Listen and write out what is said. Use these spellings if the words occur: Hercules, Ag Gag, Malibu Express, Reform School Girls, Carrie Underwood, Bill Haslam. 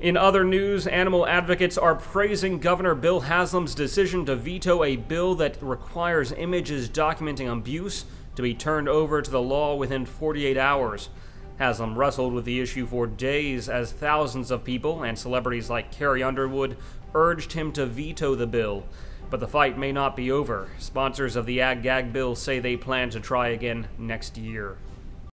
In other news, animal advocates are praising Governor Bill Haslam's decision to veto a bill that requires images documenting abuse to be turned over to the law within 48 hours. Haslam wrestled with the issue for days as thousands of people and celebrities like Carrie Underwood urged him to veto the bill. But the fight may not be over. Sponsors of the Ag Gag bill say they plan to try again next year.